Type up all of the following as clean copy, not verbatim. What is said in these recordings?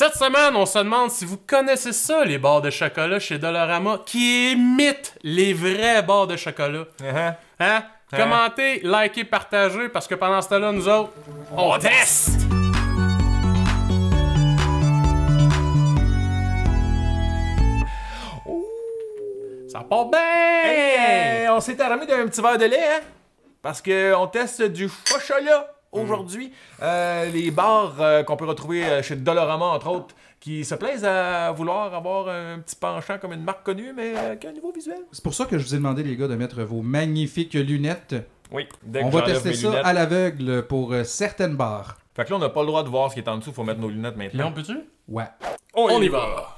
Cette semaine, on se demande si vous connaissez ça, les barres de chocolat chez Dollarama, qui imitent les vraies barres de chocolat. Hein? Commentez, likez, partagez, parce que pendant ce temps-là, nous autres, on teste! Ça part bien! Hey, on s'est arrêté d'un petit verre de lait, hein? Parce qu'on teste du chocolat aujourd'hui. Les bars qu'on peut retrouver chez Dollarama, entre autres, qui se plaisent à vouloir avoir un petit penchant comme une marque connue, mais qui a un niveau visuel. C'est pour ça que je vous ai demandé, les gars, de mettre vos magnifiques lunettes. Oui, dès que on va tester ça lunettes. À l'aveugle pour certaines bars. Fait que là, on n'a pas le droit de voir ce qui est en dessous, faut mettre nos lunettes maintenant. Là, on peut-tu? Ouais. On y va!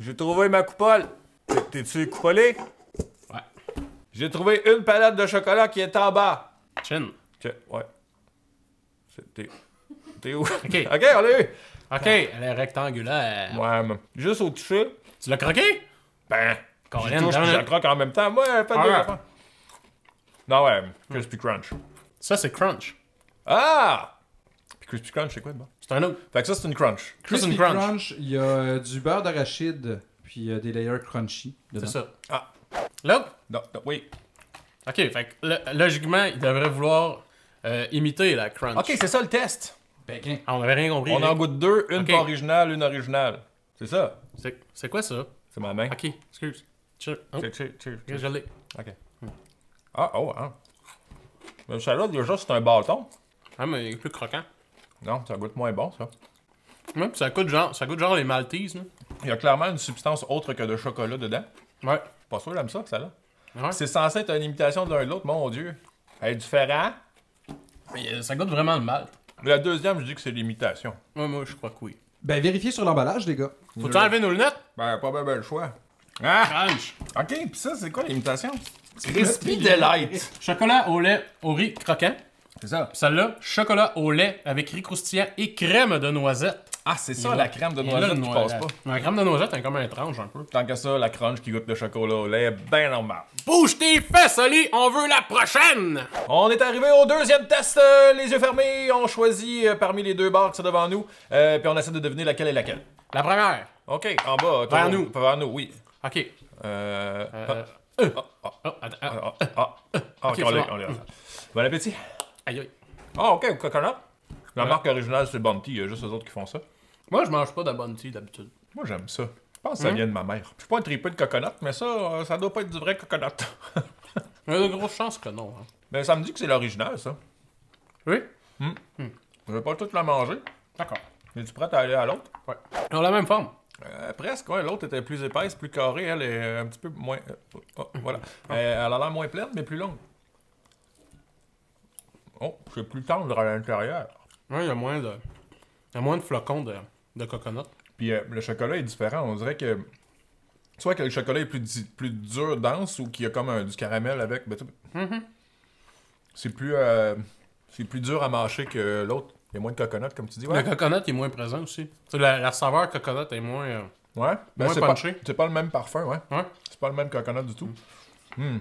J'ai trouvé ma coupole. T'es-tu coupolé? Ouais. J'ai trouvé une palette de chocolat qui est en bas. Chin. Ok, ouais. T'es où? Ok. Ok, on l'a eu. Ok, elle est rectangulaire. Ouais, mais juste au toucher. Tu l'as croqué? Ben, quand je touche, je la croque en même temps. Moi, pas de deux. Non, ouais, Crispy Crunch. Ça, c'est Crunch. Ah! Puis Crispy Crunch, c'est quoi de bon? C'est un autre. Fait que ça, c'est une crunch. Crispy Crunch, il y a du beurre d'arachide, puis il y a des layers crunchy. C'est ça. Ah. L'autre? Non, oui. Ok, fait que logiquement, il devrait vouloir imiter la crunch. Ok, c'est ça le test. Pékin. Ah, on avait rien compris. On en goûte deux, une pas originale, une originale. C'est ça. C'est quoi ça? C'est ma main. Ok, excuse. Cheers. Cheers. Je l'ai. Ok. Ah. Mais celle-là, déjà, c'est un bâton. Ah, mais il est plus croquant. Non, ça goûte moins bon, ça. Ouais, pis ça goûte genre les Maltese. Hein? Il y a clairement une substance autre que de chocolat dedans. Ouais. Pas sûr, j'aime ça, celle-là. Ouais. C'est censé être une imitation de l'un de l'autre, mon Dieu. Elle est différente. Ça goûte vraiment le malt. La deuxième, je dis que c'est l'imitation. Ouais, moi, je crois que oui. Ben, vérifiez sur l'emballage, les gars. Faut-tu enlever nos lunettes? Ben, pas bien le choix. Ah! Crunch. Ok, pis ça, c'est quoi l'imitation? Crispy Delight. Chocolat au lait, au riz croquant. C'est ça. Celle-là, chocolat au lait avec riz croustillant et crème de noisette. Ah, c'est ça, la crème de noisette qui passe pas. La crème de noisette est comme un étrange un peu. Tant que ça, la crunch qui goûte le chocolat au lait, ben normal. Bouge tes fesses, Oli, on veut la prochaine! On est arrivé au deuxième test, les yeux fermés. On choisit parmi les deux barres qui sont devant nous, puis on essaie de deviner laquelle est laquelle. La première. Ok, en bas. Vers nous. Vers nous, oui. Ok. Ok, on l'a. Bon appétit. Aïe aïe. Ah, ok, au coconut. La marque originale, c'est Bounty, il y a juste eux autres qui font ça. Moi, je mange pas de Bounty d'habitude. Moi, j'aime ça. Je pense que ça vient de ma mère. Je suis pas un tripeux de coconut, mais ça, ça doit pas être du vrai coconut. Il y a de grosses chances que non. Hein. Mais ça me dit que c'est l'original, ça. Oui? Je vais pas tout la manger. D'accord. Es-tu prête à aller à l'autre? Ouais. Ils ont la même forme. Presque, ouais. L'autre était plus épaisse, plus carrée. Elle est un petit peu moins. Voilà. Elle a l'air moins pleine, mais plus longue. Oh, c'est plus tendre à l'intérieur. Ouais, il y a moins de. Il y a moins de flocons de coconut. Puis le chocolat est différent. On dirait que. Soit que le chocolat est plus dur, dense, ou qu'il y a comme du caramel avec. Ben, c'est plus. C'est plus dur à mâcher que l'autre. Il y a moins de coconut, comme tu dis. Ouais. Le coconut est moins présent aussi. La saveur coconut est moins. Ouais, ben, c'est pas le même parfum, ouais. C'est pas le même coconut du tout. Moi,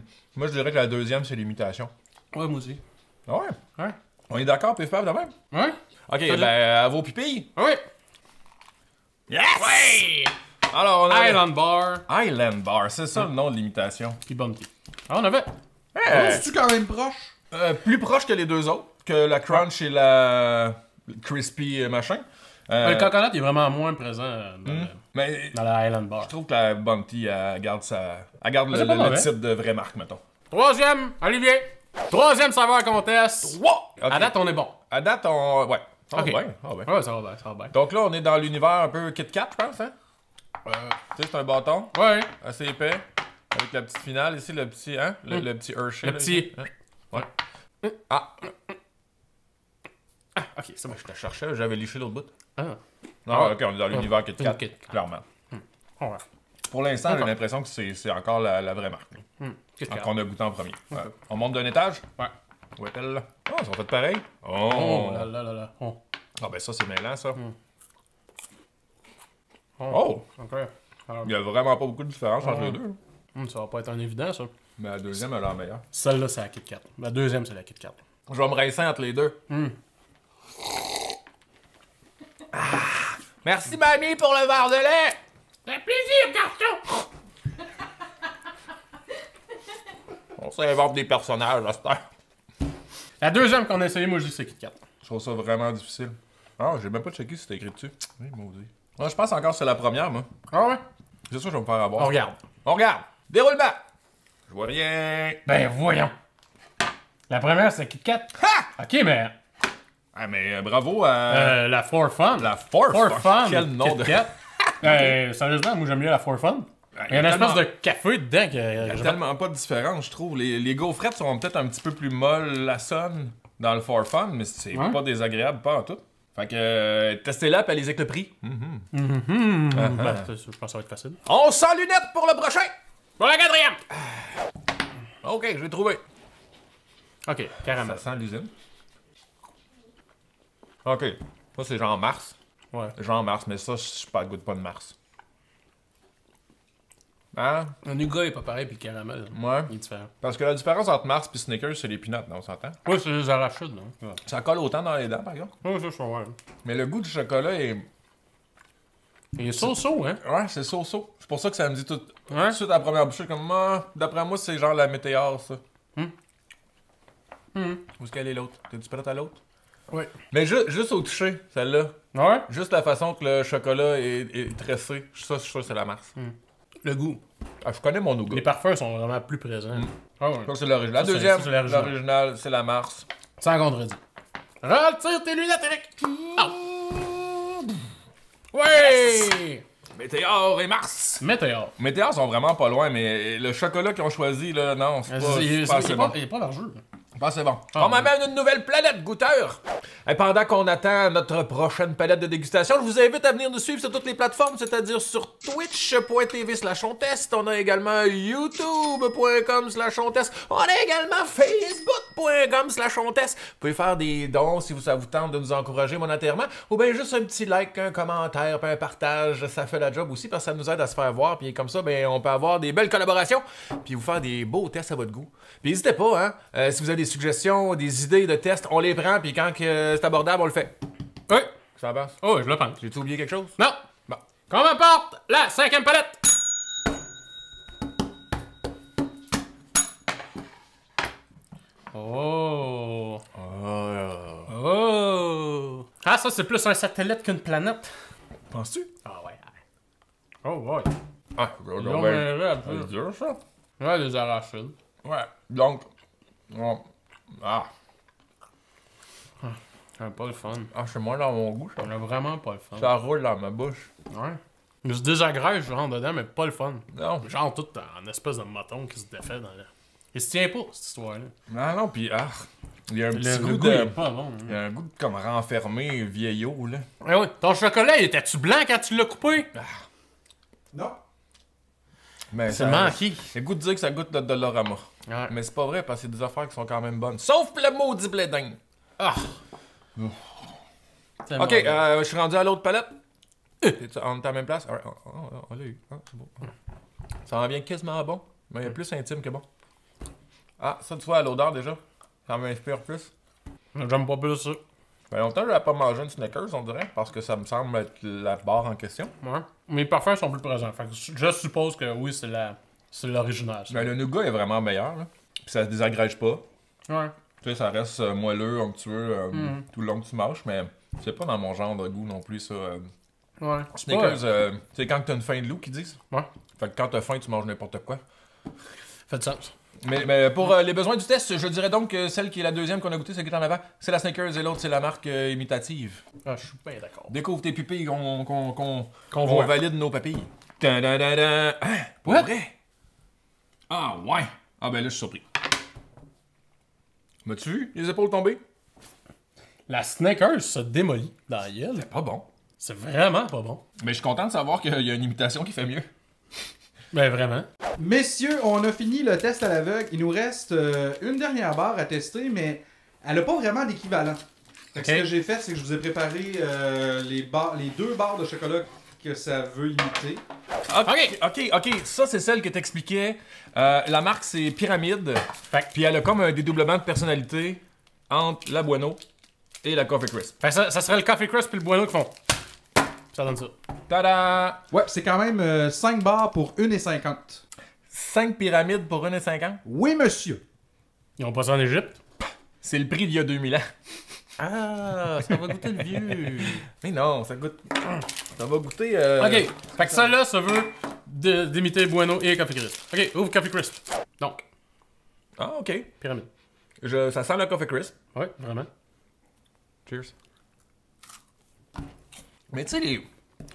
je dirais que la deuxième, c'est l'imitation. Ouais, moi aussi. Ouais. On est d'accord, pif paf de même? Ouais. Ok, ben, à vos pipilles? Oui. Yes! Ouais! Alors, on a. Island Bar. Island Bar, c'est ça le nom de l'imitation. Puis Bounty. Ah, on avait. Hey! C'est-tu quand même proche? Plus proche que les deux autres, que la Crunch et la Crispy machin. Le coconut est vraiment moins présent dans la Island Bar. Je trouve que la Bounty, elle garde, le titre de vraie marque, mettons. Troisième, Olivier. Troisième saveur qu'on teste. Wow! Okay. À date, on est bon. À date, on. Ouais. Ça va bien. Ouais, ça va bien. Donc là, on est dans l'univers un peu Kit Kat, je pense, hein? Tu sais, c'est un bâton. Ouais. Assez épais. Avec la petite finale ici, le petit. Hein? Le petit Hershey. Le petit. Hein? Ouais. Ah, ok, ça va. Je te cherchais, j'avais liché l'autre bout. Non, ok, on est dans l'univers Kit Kat, clairement. Ouais. Pour l'instant, j'ai l'impression que c'est encore la vraie marque. Qu'on a goûté en premier. On monte d'un étage? Ouais. Où est-elle là? Oh, ils sont tous pareils. Oh là là. Ah ben ça, c'est mêlant, ça. Ok. Alors, il y a vraiment pas beaucoup de différence entre les deux. Ça va pas être un évident, ça. Mais la deuxième, elle est la meilleure. Celle-là, c'est la Kit Kat. La deuxième, c'est la Kit Kat. Je vais me rincer entre les deux. Merci, mamie, pour le verre de lait. Ça fait plaisir, garçon. On s'invente des personnages, à cette heure. La deuxième qu'on a essayé, moi, je dis c'est Kit Kat. Je trouve ça vraiment difficile. Ah, j'ai même pas checké si c'était écrit dessus. Oui, maudit. Ah, je pense encore que c'est la première, moi. Ah ouais? C'est sûr que je vais me faire avoir. On regarde. On regarde. Déroulement. Je vois rien. Ben voyons. La première, c'est Kit Kat. Ha! OK, mais... Ah, mais bravo à... la Four Fun. La Four Fun. Quel nom de... Kit Kat. Sérieusement, moi, j'aime mieux la Four Fun. Il y a une espèce de café dedans que... Il n'y a tellement pas de différence, je trouve. Les gaufrettes sont peut-être un petit peu plus molles, la sonne, dans le Four Fun, mais c'est pas désagréable, pas en tout. Fait que testez-la, puis allez avec le prix. Je pense que ça va être facile. On sent lunettes pour le prochain! Pour la quatrième! OK, je l'ai trouvé. OK, caramel. Ça sent l'usine. OK, ça c'est genre Mars. Ouais. Genre Mars, mais ça, je goûte pas de Mars. Hein? Un nougat est pas pareil, puis le caramel. Ouais. Il est différent. Parce que la différence entre Mars et Snickers, c'est les peanuts, on s'entend? Oui, c'est les arachides, non? Ouais. Ça colle autant dans les dents, par exemple? Oui, c'est ça, ouais. Mais le goût du chocolat est. Il est so-so, hein? Ouais, c'est so-so. C'est pour ça que ça me dit tout. Hein? Tout de suite à la première bouchée, comme. Ah, d'après moi, c'est genre la Météor, ça. Hum. Où est-ce qu'elle est l'autre? T'es-tu prête à l'autre? Oui. Mais juste au toucher, celle-là. Ouais? Juste la façon que le chocolat est tressé. Ça, je suis sûr que c'est la Mars. Le goût. Ah, je connais mon nougat. Les parfums sont vraiment plus présents. Ah ouais. Donc c'est l'original. La deuxième, c'est l'original, c'est la Mars. Sans contredit. Retire tes lunettes, Eric! Oh. Ouais! Yes. Météor et Mars! Météor. Météor sont vraiment pas loin, mais le chocolat qu'ils ont choisi, là, non, c'est pas assez bon. Il est pas largeux. Pas assez bon. On m'amène une nouvelle planète, goûteur! Et pendant qu'on attend notre prochaine palette de dégustation, je vous invite à venir nous suivre sur toutes les plateformes, c'est-à-dire sur twitch.tv/ontest. On a également youtube.com/ontest. On a également facebook.com/ontest. Vous pouvez faire des dons si ça vous tente de nous encourager monétairement, ou bien juste un petit like, un commentaire, puis un partage. Ça fait la job aussi parce que ça nous aide à se faire voir. Puis comme ça, ben, on peut avoir des belles collaborations, puis vous faire des beaux tests à votre goût. Puis n'hésitez pas, hein, si vous avez des suggestions, des idées de tests, on les prend, puis quand c'est abordable, on le fait. Oui. Ça passe. Oh, je le pense. J'ai-tu oublié quelque chose? Non. Bon. Qu'on m'apporte la cinquième palette. Oh. Oh. Oh. Ah, ça, c'est plus un satellite qu'une planète. Penses-tu? Ah ouais. Oh ouais. Ah, c'est dur, ça. Ouais, les arachides. Ouais. Donc, ah. C'est pas le fun. Ah, c'est moins dans mon goût, ça. C'est vraiment pas le fun. Ça roule dans ma bouche. Ouais. Je se désagrège, je rentre dedans, mais pas le fun. Non. Genre tout en espèce de mouton qui se défait dans le... Il se tient pas, cette histoire-là. Non, non, pis ah, il y a un petit goût de... Il pas bon. Il y a un goût de comme renfermé, vieillot, là. Eh oui, ton chocolat, il était-tu blanc quand tu l'as coupé? Ah. Non. Mais c'est manqué. Le goût de dire que ça goûte de Dollarama. Ouais. Mais c'est pas vrai, parce que c'est des affaires qui sont quand même bonnes. Sauf le maudit blé d'Inde. Ah! OK, je suis rendu à l'autre palette. On est à la même place? Right. On l'a eu. Hein, beau. Ça en vient quasiment bon, mais il est plus intime que bon. Ah, ça, tu vois, à l'odeur déjà. Ça m'inspire plus. J'aime pas plus ça. Ça fait longtemps que je n'ai pas mangé une Snickers, on dirait, parce que ça me semble être la barre en question. Ouais. Mes parfums sont plus présents. Fait que je suppose que oui, c'est l'original. Mais le nougat est vraiment meilleur. Là. Puis ça se désagrège pas. Ouais. Tu sais, ça reste moelleux, onctueux, tout le long que tu marches, mais c'est pas dans mon genre de goût non plus, ça. Ouais. Snickers, c'est quand t'as une faim de loup qu'ils disent. Ouais. Fait que quand t'as faim, tu manges n'importe quoi. Fait du sens. Mais pour les besoins du test, je dirais donc que celle qui est la deuxième qu'on a goûtée, celle qui est en avant, c'est la Snickers et l'autre, c'est la marque imitative. Ah, je suis bien d'accord. Découvre tes pupilles, qu'on valide nos papilles. Ta-da-da-da! Hein? Pour vrai? Ah, ouais! Ah, ben là, je suis surpris. M'as-tu vu les épaules tomber? La Snickers se démolit dans la gueule. C'est pas bon. C'est vraiment pas bon. Mais je suis content de savoir qu'il y a une imitation qui fait mieux. Ben vraiment. Messieurs, on a fini le test à l'aveugle. Il nous reste une dernière barre à tester, mais elle n'a pas vraiment d'équivalent. Okay. Ce que j'ai fait, c'est que je vous ai préparé les deux barres de chocolat que ça veut imiter. OK. Ça, c'est celle que t'expliquais. La marque, c'est Pyramide. Puis elle a comme un dédoublement de personnalité entre la Bueno et la Coffee Crisp. Ça serait le Coffee Crisp et le Bueno qui font. Ça donne ça. Tada! Ouais, c'est quand même 5 bars pour 1,50. 5 pyramides pour 1,50? Oui, monsieur. Ils ont pas ça en Égypte? C'est le prix d'il y a 2000 ans. Ah, ça va goûter le vieux. Mais non, ça goûte... Ça va goûter... OK, fait que ça là, ça veut d'imiter Bueno et Coffee Crisp. OK, ouvre Coffee Crisp. Donc. Ah, OK. Pyramide. Ça sent le Coffee Crisp. Oui, vraiment. Cheers. Mais tu sais,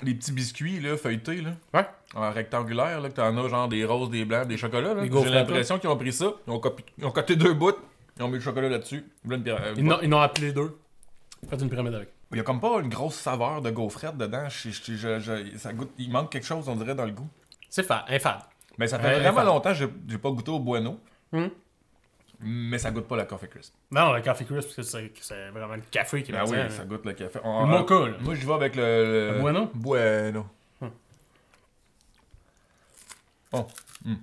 les petits biscuits là, feuilletés, là, ouais. En rectangulaire, là, que t'en as genre des roses, des blancs, des chocolats. J'ai l'impression qu'ils ont pris ça, ils ont coté deux bouts, ils ont mis le chocolat là-dessus. Ils n'ont appelé deux. Faites une pyramide avec. Il y a comme pas une grosse saveur de gaufrette dedans. Ça goûte, il manque quelque chose, on dirait, dans le goût. C'est infâme. Mais ça fait vraiment longtemps que j'ai pas goûté au Bueno. Mm. Mais ça goûte pas la Coffee Crisp. Non, la Coffee Crisp, c'est vraiment le café qui va dire. Ah oui, ça goûte le café. Le mocha, là. Moi, je vais avec le Bueno. Bueno. Oh. Mm.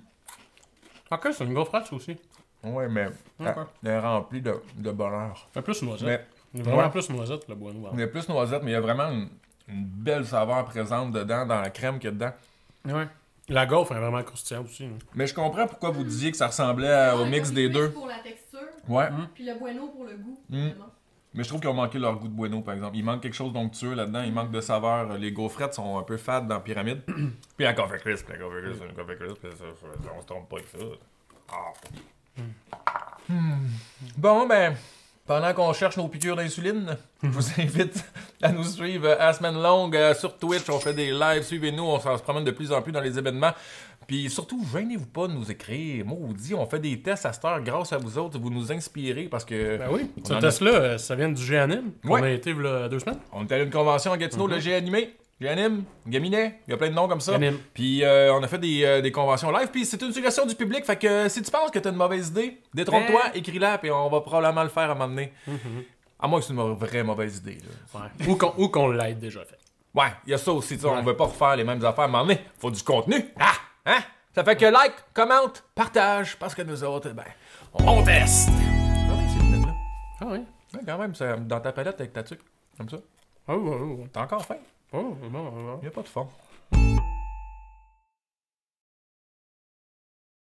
Ok, c'est une gaufrette, ça aussi. Ouais, mais elle est remplie de bonheur. Il y a plus noisette. Il y a vraiment plus noisette, le Bueno. Il y a plus noisette, mais il y a vraiment une belle saveur présente dedans, dans la crème qu'il y a dedans. Ouais. La gaufre est vraiment croustillante aussi. Hein. Mais je comprends pourquoi vous disiez que ça ressemblait au mix des deux. Pour la texture, ouais. Puis le Bueno pour le goût. Mm. Mais je trouve qu'ils ont manqué leur goût de Bueno, par exemple. Il manque quelque chose d'onctueux là-dedans, il manque de saveur. Les gaufrettes sont un peu fades dans la pyramide. Puis la Coffee Crisp, on se trompe pas avec ça. Oh. Mm. Mm. Bon, ben, pendant qu'on cherche nos piqûres d'insuline, je vous invite à nous suivre à semaine longue sur Twitch. On fait des lives, suivez-nous, on s'en se promène de plus en plus dans les événements. Puis surtout, gênez-vous pas de nous écrire. Maudit, on fait des tests à cette heure grâce à vous autres. Vous nous inspirez parce que... Ben oui, ce test-là, ça vient du G-Anime. Ouais. On a été là, 2 semaines. On était à une convention à Gatineau, le G-Anime. G-Anime, Gaminet, il y a plein de noms comme ça. Puis on a fait des conventions live. Puis c'est une suggestion du public. Fait que si tu penses que t'as une mauvaise idée, détrompe-toi, écris-la. Puis on va probablement le faire à m'emmener. À moins que c'est une vraie mauvaise idée. Là. Ouais. Ou qu'on l'aide déjà fait. Ouais, il y a ça aussi. Ouais. On veut pas refaire les mêmes affaires à m'emmener. Faut du contenu. Ah! Hein? Ça fait que like, commente, partage. Parce que nous autres, ben, on teste. Ah oui, ces lunettes-là. Ah oui. Ouais, quand même, c'est dans ta palette avec ta tuque. Comme ça. Oh, oh, oh. T'as encore faim? Oh, non, non. Il n'y a pas de fond.